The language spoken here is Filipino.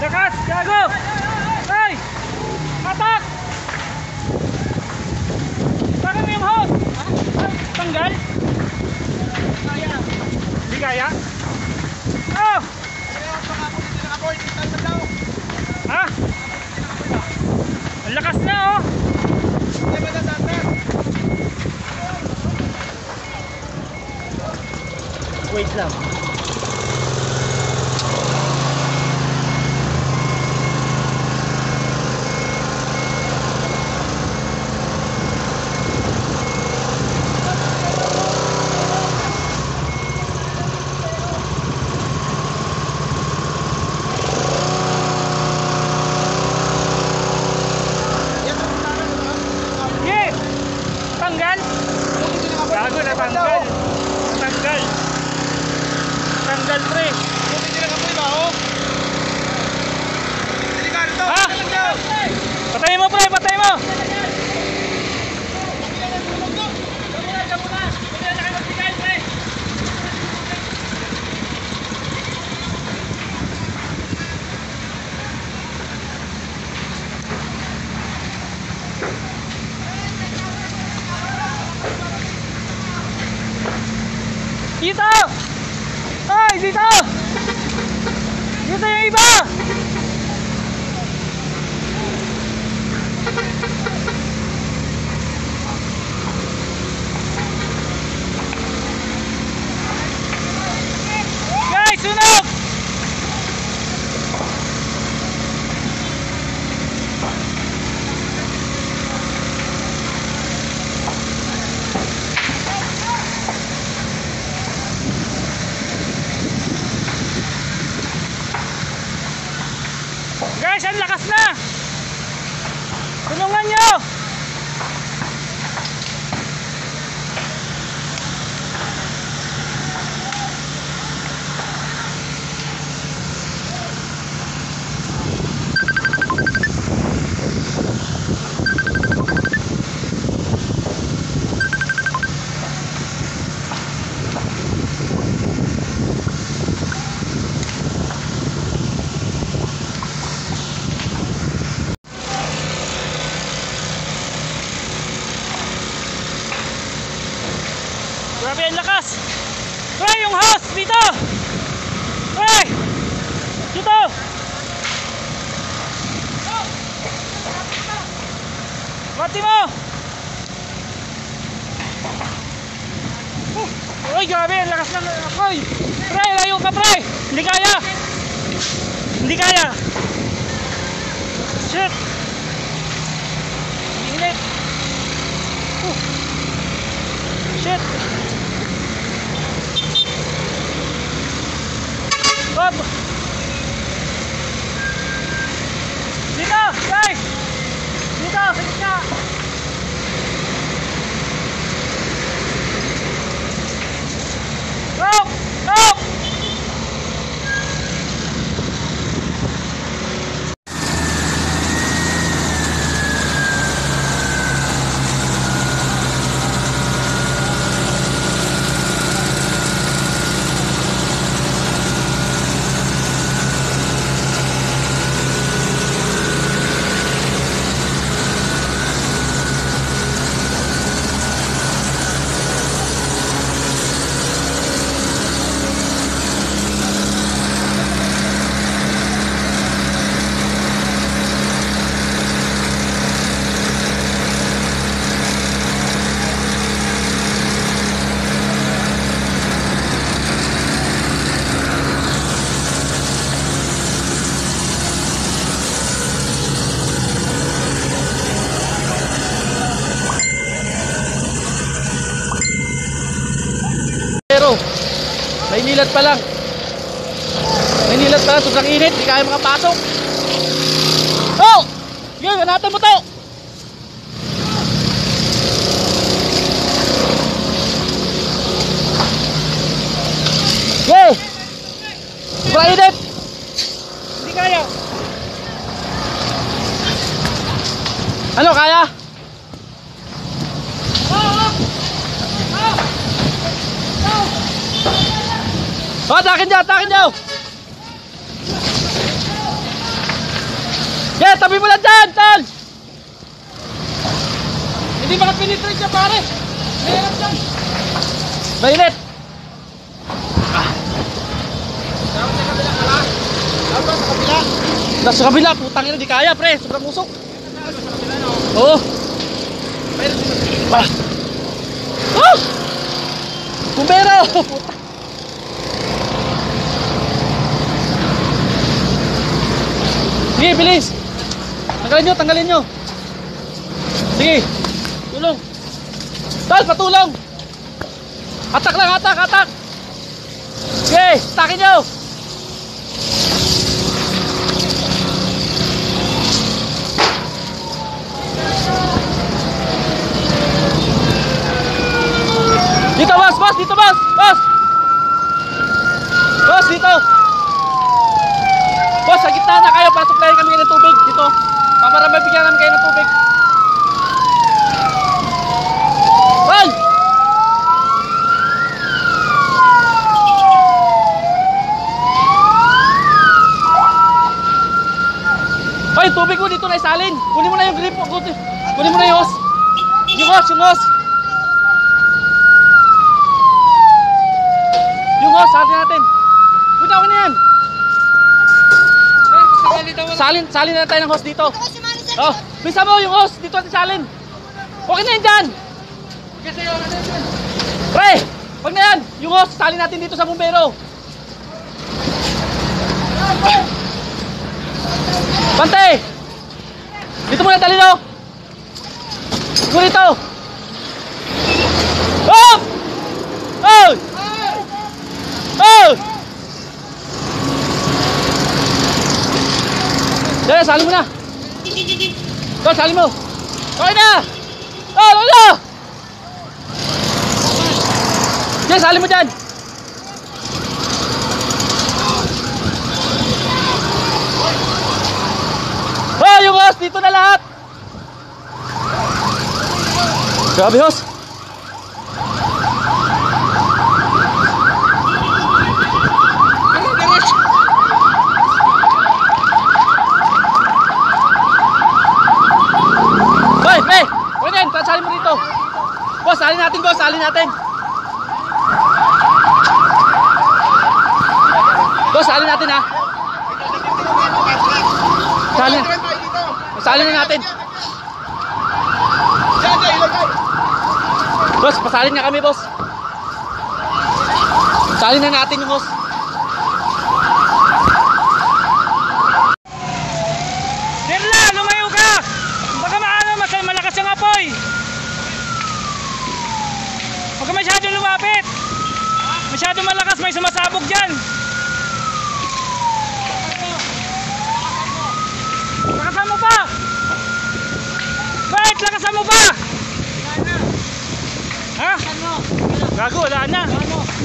Dekat, jago. Hey, atak. Tangan yang haus. Tanggal. Kaya. Di kaya. Oh. Ah. Lakas na oh. Wait lang. Dito! Ay! Dito! Dito yung iba! Guys! Sunog! Guys, ang lakas na! Tulungan nyo! Grabe ang lakas. Ay, yung house dito. Ay, dito. Bati mo. Ay, grabe ang lakas ng apoy. Pre, layo ka pre. Hindi kaya. Hindi kaya. Shit. Init. Shit. Bob. Dito, guys. Dito, dito. Bob, Bob. Mainilat pa lang. Mainilat pa lang. Sobrang init. Hindi kaya makapasok. Oh! Yun, hanatan mo to. Yay! Sobrang init. Hindi kaya. Ano, kaya? Oh, takin daw, takin daw. Yan, tabi mo lang dyan, Tal! Hindi baka pinitrate niya, pare! Mahirap dyan! Mainit! Dapat sa kabila ka lang! Dapat sa kabila! Dapat sa kabila! Putang ina, di kaya, pre! Sobrang usok! Dapat sa kabila, no? Oo! Mayroon dito! Ah! Bumbero! Puta! Sige, bilis! Tanggalin nyo, tanggalin nyo! Sige! Tulong! Tal, patulong! Atak lang, atak, atak! Sige, atakin nyo! Dito, boss! Boss! Dito, boss! Boss! Boss, dito! Boss, sa gitna na kayo, pasok na rin kami ng tubig dito. Pamarami bigyan namin kayo ng tubig. Tal! Ay, tubig mo dito na isalin. Kunin mo na yung grip. Kunin mo na yung hose. Yung hose, yung hose. Yung hose, salin natin. Punta ako na yan. Salin na tayo ng hose dito. Oh, bisa mo yung hose dito natin salin. Okay na yan dyan. Pre, wag na yan. Yung hose, salin natin dito sa bumbero. Bante! Dito muna talino. Siguro dito. Oh! Oh! Oh! Dali, salin mo na! Dali, salin mo! Okay na! Dali, lolo! Dali, salin mo dyan! Oh, yung hos! Dito na lahat! Grabe, hos! Salin mo dito. Boss, salin natin, boss. Salin natin. Boss, salin natin, ha. Salin. Salin na natin. Boss, pasalin na kami, boss. Salin na natin yung boss. Dirla, lumayo ka. Baka maano, malakas yung apoy. Huwag ka masyadong lumapit. Masyadong malakas, may sumasabog dyan. Lakasan mo pa. Wait, lakasan mo pa. Ha? Gago, wala na.